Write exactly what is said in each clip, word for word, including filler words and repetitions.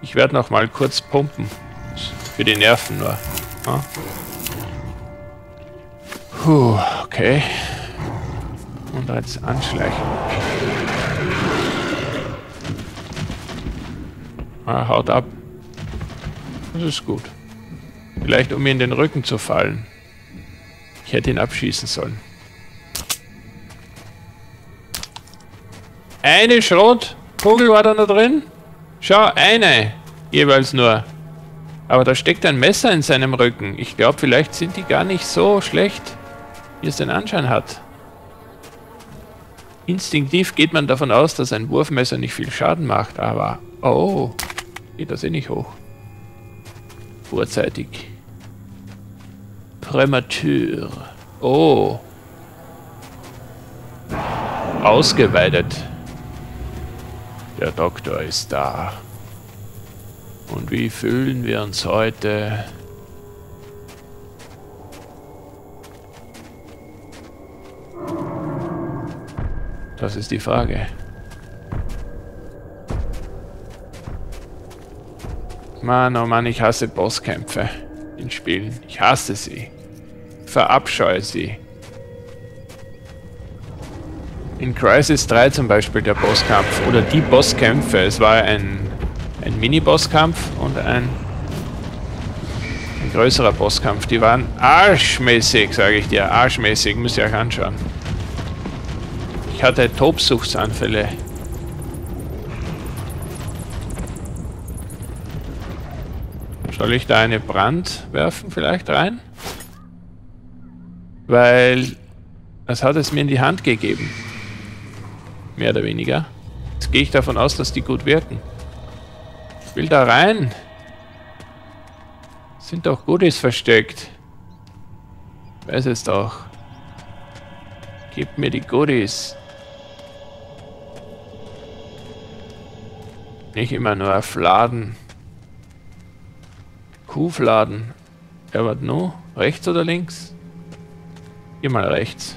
Ich werde noch mal kurz pumpen. Für die Nerven nur. Ja. Puh, okay. Und jetzt anschleichen. Ah, haut ab. Das ist gut. Vielleicht um mir in den Rücken zu fallen. Ich hätte ihn abschießen sollen. Eine Schrotkugel war da noch drin. Schau, eine. Jeweils nur. Aber da steckt ein Messer in seinem Rücken. Ich glaube, vielleicht sind die gar nicht so schlecht, wie es den Anschein hat. Instinktiv geht man davon aus, dass ein Wurfmesser nicht viel Schaden macht, aber... Oh, geht das eh nicht hoch. Vorzeitig. Prämatur. Oh. Ausgeweidet. Der Doktor ist da. Und wie fühlen wir uns heute? Das ist die Frage. Mann, oh Mann, ich hasse Bosskämpfe in Spielen. Ich hasse sie. Ich verabscheue sie. In Crisis drei zum Beispiel der Bosskampf oder die Bosskämpfe. Es war ein... Ein Mini-Bosskampf und ein, ein größerer Bosskampf. Die waren arschmäßig, sage ich dir. Arschmäßig, müsst ihr euch anschauen. Ich hatte Tobsuchtsanfälle. Soll ich da eine Brand werfen vielleicht rein? Weil das hat es mir in die Hand gegeben. Mehr oder weniger. Jetzt gehe ich davon aus, dass die gut wirken. Ich will da rein. Sind doch Goodies versteckt. Ich weiß es doch. Gebt mir die Goodies. Nicht immer nur Fladen. Kuhfladen. Ja, was nun? Rechts oder links? Geh mal rechts.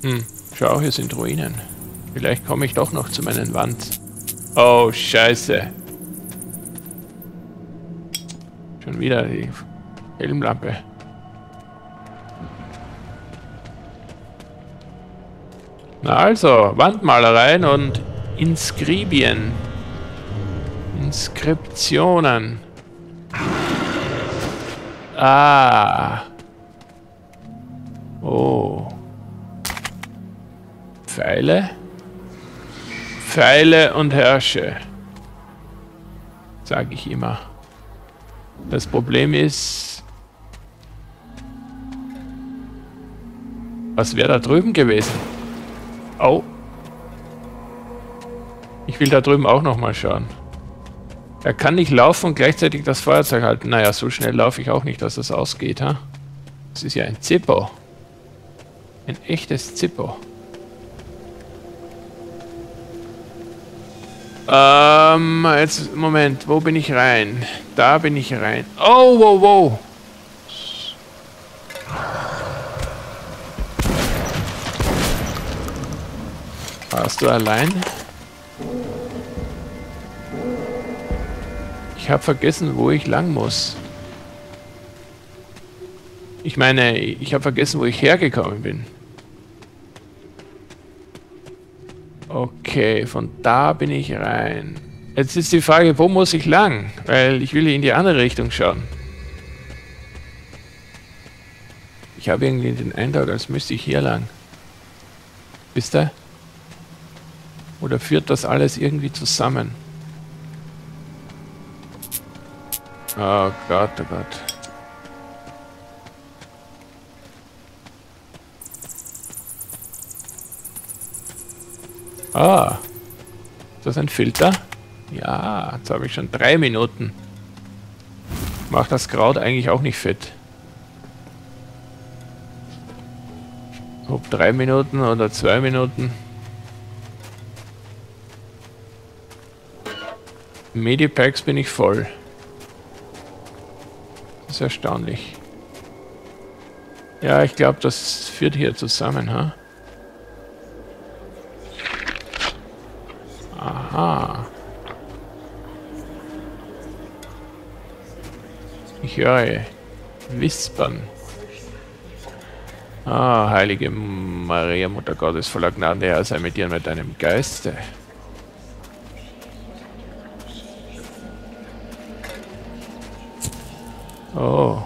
Hm, schau, hier sind Ruinen. Vielleicht komme ich doch noch zu meinen Wand. Oh, scheiße. Schon wieder die Helmlampe. Na also, Wandmalereien und Inskribien. Inskriptionen. Ah. Oh. Pfeile, Pfeile und Hirsche, sage ich immer. Das Problem ist, was wäre da drüben gewesen? Au! Ich will da drüben auch nochmal schauen. Er kann nicht laufen und gleichzeitig das Feuerzeug halten. Naja, so schnell laufe ich auch nicht, dass das ausgeht, ha? Das ist ja ein Zippo. Ein echtes Zippo. Ähm, um, jetzt, Moment, wo bin ich rein? Da bin ich rein. Oh, wow, wow. Warst du allein? Ich habe vergessen, wo ich lang muss. Ich meine, ich habe vergessen, wo ich hergekommen bin. Okay, von da bin ich rein. Jetzt ist die Frage, wo muss ich lang? Weil ich will in die andere Richtung schauen. Ich habe irgendwie den Eindruck, als müsste ich hier lang. Wisst ihr? Oder führt das alles irgendwie zusammen? Oh Gott, oh Gott. Ah, ist das ein Filter? Ja, jetzt habe ich schon drei Minuten. Macht das Kraut eigentlich auch nicht fit. Ob drei Minuten oder zwei Minuten. Medipacks bin ich voll. Das ist erstaunlich. Ja, ich glaube, das führt hier zusammen, ha? Aha. Ich höre Wispern. Ah, heilige Maria, Mutter Gottes, voller Gnade, Herr, sei mit dir mit deinem Geiste. Oh.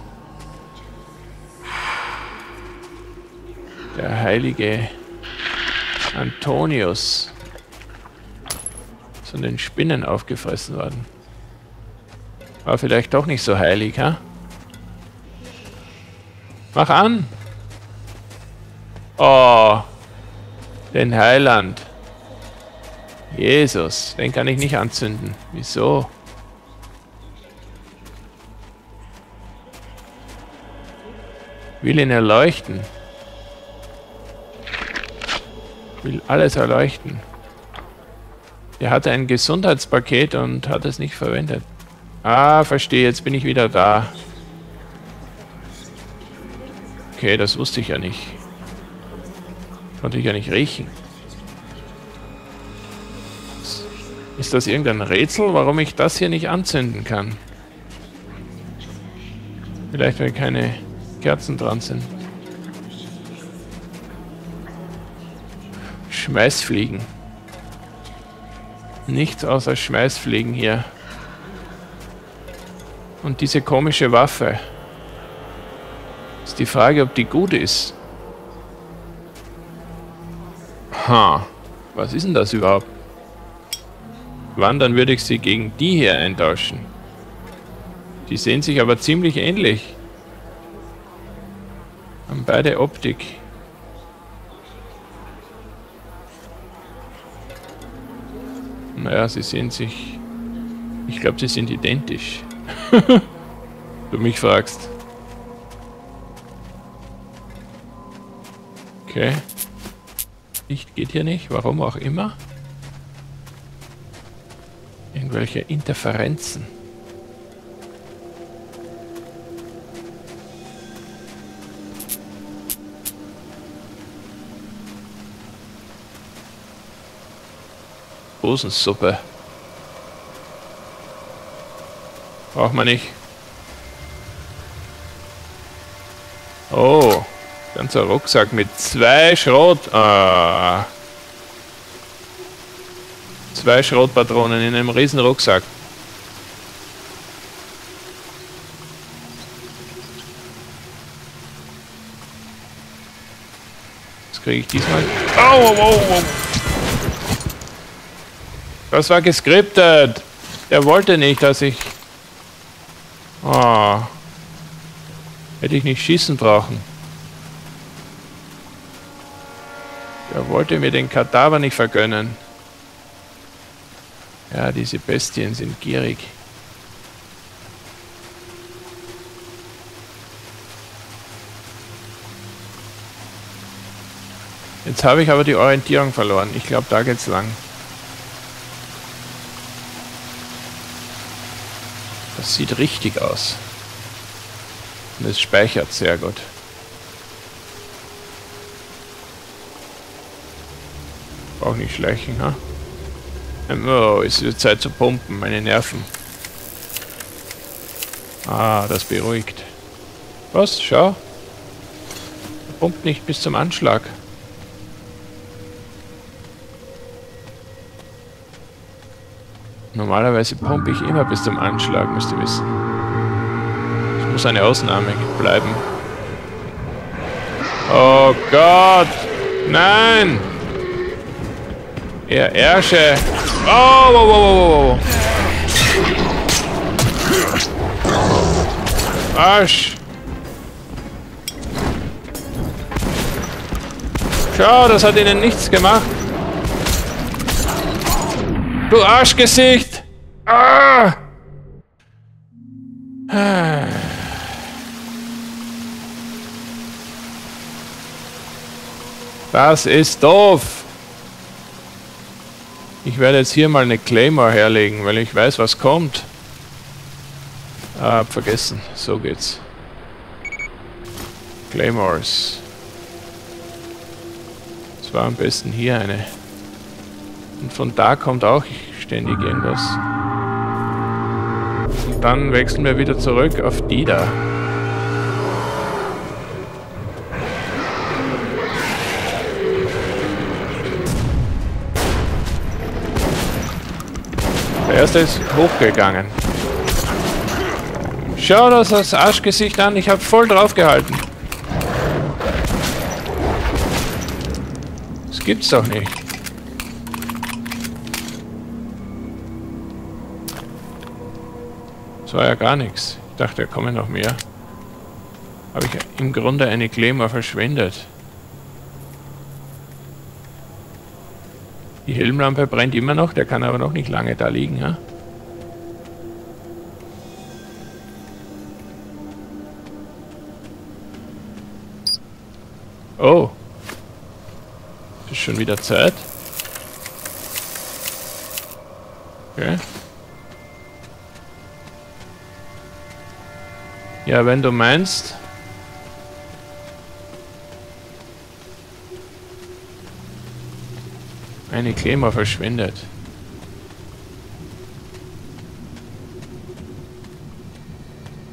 Der heilige Antonius ist von den Spinnen aufgefressen worden. War vielleicht doch nicht so heilig, ha? Mach an! Oh, den Heiland. Jesus, den kann ich nicht anzünden. Wieso? Will ihn erleuchten. Will alles erleuchten. Der hatte ein Gesundheitspaket und hat es nicht verwendet. Ah, verstehe, jetzt bin ich wieder da. Okay, das wusste ich ja nicht. Konnte ich ja nicht riechen. Ist das irgendein Rätsel, warum ich das hier nicht anzünden kann? Vielleicht, weil keine Kerzen dran sind. Schmeißfliegen. Nichts außer Schmeißfliegen hier. Und diese komische Waffe. Ist die Frage, ob die gut ist. Ha, was ist denn das überhaupt? Wann, dann würde ich sie gegen die hier eintauschen. Die sehen sich aber ziemlich ähnlich. Haben beide Optik. Naja, sie sehen sich... Ich glaube, sie sind identisch. Du mich fragst. Okay. Licht geht hier nicht, warum auch immer. Irgendwelche Interferenzen. Dosensuppe. Braucht man nicht. Oh, ganzer Rucksack mit zwei Schrot... Ah. Zwei Schrotpatronen in einem riesen Rucksack. Das kriege ich diesmal... Oh, oh, oh. Das war geskriptet. Er wollte nicht, dass ich... Oh. Hätte ich nicht schießen brauchen. Er wollte mir den Kadaver nicht vergönnen. Ja, diese Bestien sind gierig. Jetzt habe ich aber die Orientierung verloren. Ich glaube, da geht's lang. Das sieht richtig aus. Und es speichert sehr gut. Auch nicht schleichen, ha? Oh, es wird Zeit zu pumpen, meine Nerven. Ah, das beruhigt. Was? Schau. Er pumpt nicht bis zum Anschlag. Normalerweise pumpe ich immer bis zum Anschlag, müsst ihr wissen. Es muss eine Ausnahme bleiben. Oh Gott! Nein! Er Ärsche! Oh, oh, oh, oh, oh! Arsch! Schau, das hat ihnen nichts gemacht! Du Arschgesicht! Ah! Ah. Das ist doof! Ich werde jetzt hier mal eine Claymore herlegen, weil ich weiß, was kommt. Ah, hab vergessen. So geht's. Claymores. Das war am besten hier eine. Und von da kommt auch ständig irgendwas. Und dann wechseln wir wieder zurück auf die da. Der erste ist hochgegangen. Schau das als Arschgesicht an, ich habe voll drauf gehalten. Das gibt's doch nicht. Das war ja gar nichts. Ich dachte, da kommen noch mehr. Habe ich im Grunde eine Claymore verschwendet. Die Helmlampe brennt immer noch, der kann aber noch nicht lange da liegen, ja? Oh. Ist schon wieder Zeit. Okay. Ja, wenn du meinst. Eine Claymore verschwindet.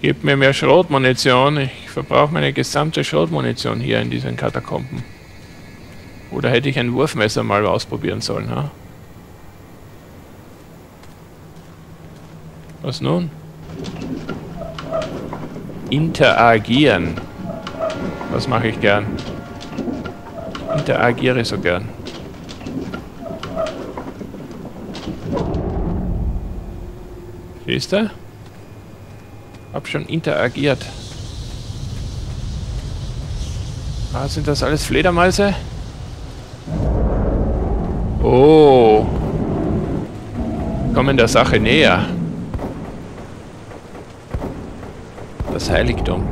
Gib mir mehr Schrotmunition. Ich verbrauche meine gesamte Schrotmunition hier in diesen Katakomben. Oder hätte ich ein Wurfmesser mal ausprobieren sollen, ha? Was nun? Interagieren. Das mache ich gern. Interagiere so gern. Siehst du? Hab schon interagiert. Ah, sind das alles Fledermäuse? Oh. Kommen der Sache näher. Das Heiligtum.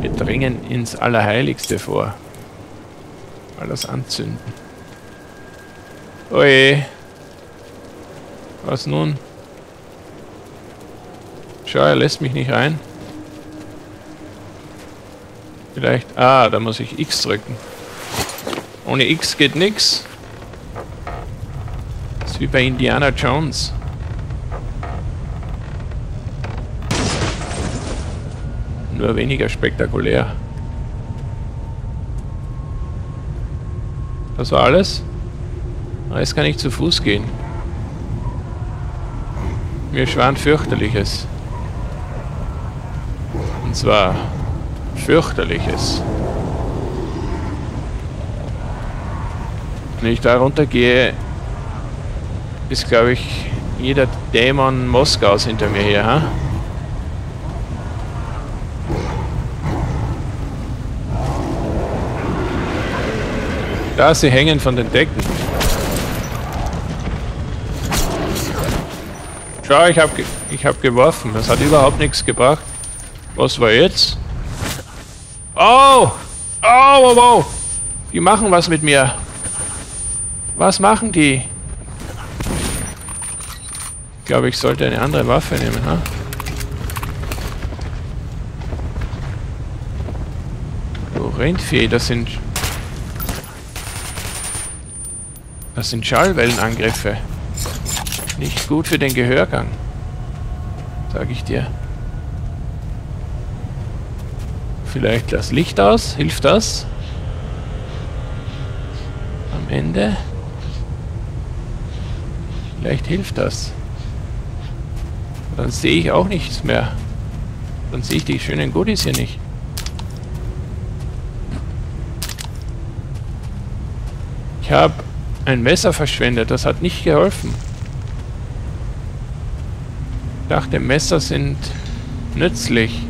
Wir dringen ins Allerheiligste vor. Alles anzünden. Oje. Was nun? Schau, er lässt mich nicht rein. Vielleicht... Ah, da muss ich X drücken. Ohne X geht nix. Das ist wie bei Indiana Jones. Nur weniger spektakulär. Das war alles? Ah, jetzt kann ich zu Fuß gehen. Mir schwan fürchterliches. Und zwar fürchterliches. Wenn ich da runtergehe, ist, glaube ich, jeder Dämon Moskaus hinter mir her. Ha? Da, sie hängen von den Decken. Schau, ich habe ge ich hab geworfen. Das hat überhaupt nichts gebracht. Was war jetzt? Oh! Oh, wow, wow! Die machen was mit mir. Was machen die? Ich glaube, ich sollte eine andere Waffe nehmen, ha? Oh, Rindvieh, das sind... Das sind Schallwellenangriffe. Nicht gut für den Gehörgang. Sag ich dir. Vielleicht das Licht aus. Hilft das? Am Ende? Vielleicht hilft das. Dann sehe ich auch nichts mehr. Dann sehe ich die schönen Goodies hier nicht. Ich habe ein Messer verschwendet. Das hat nicht geholfen. Ich dachte, Messer sind nützlich.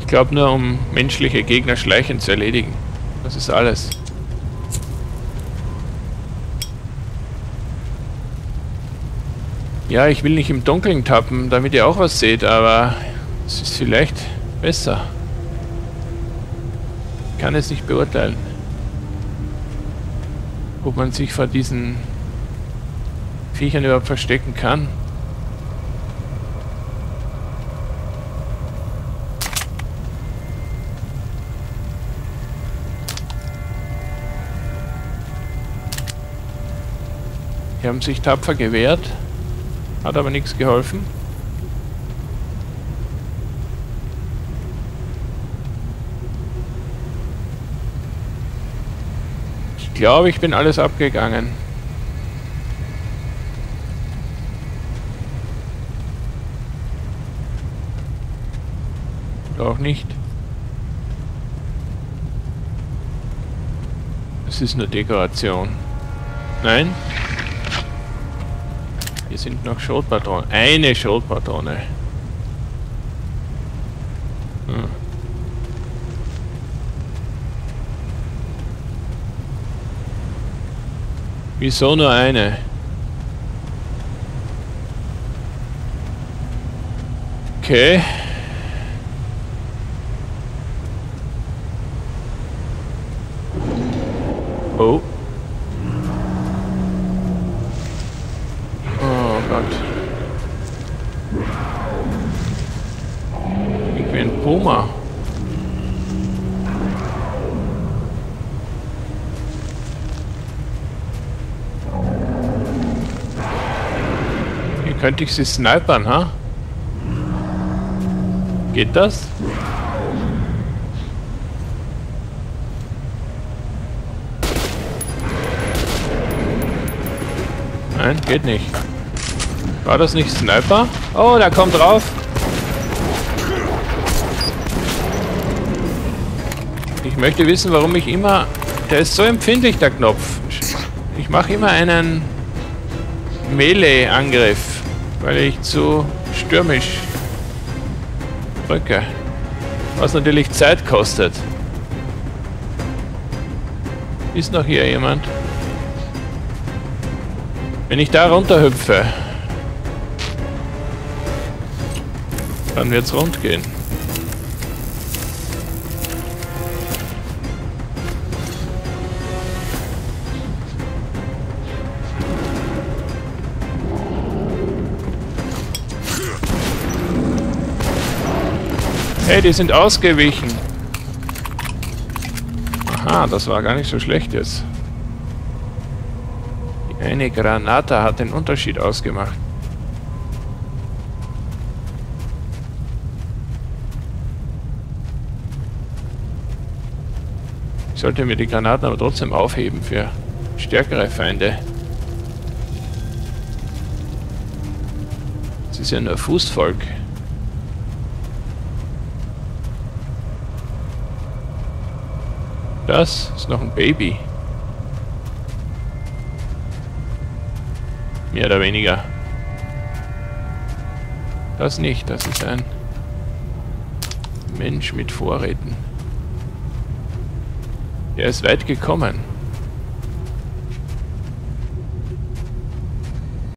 Ich glaube nur, um menschliche Gegner schleichend zu erledigen. Das ist alles. Ja, ich will nicht im Dunkeln tappen, damit ihr auch was seht, aber es ist vielleicht besser. Ich kann es nicht beurteilen. Ob man sich vor diesen Viechern überhaupt verstecken kann. Die haben sich tapfer gewehrt, hat aber nichts geholfen. Ich glaube, ich bin alles abgegangen. Auch nicht. Es ist nur Dekoration. Nein. Hier sind noch Schrotpatronen. Eine Schrotpatrone. Hm. Wieso nur eine? Okay. Oh. Oh Gott. Ich bin ein Puma. Hier könnte ich sie snipern, ha? Geht das? Nein, geht nicht. War das nicht Sniper? Oh, da kommt drauf. Ich möchte wissen, warum ich immer... Der ist so empfindlich, der Knopf. Ich mache immer einen Melee-Angriff, weil ich zu stürmisch drücke. Was natürlich Zeit kostet. Ist noch hier jemand? Wenn ich da runterhüpfe, dann wird's rund gehen. Hey, die sind ausgewichen. Aha, das war gar nicht so schlecht jetzt. Eine Granate hat den Unterschied ausgemacht. Ich sollte mir die Granaten aber trotzdem aufheben für stärkere Feinde. Es ist ja nur Fußvolk. Das ist noch ein Baby. Mehr oder weniger. Das nicht, das ist ein Mensch mit Vorräten. Der ist weit gekommen.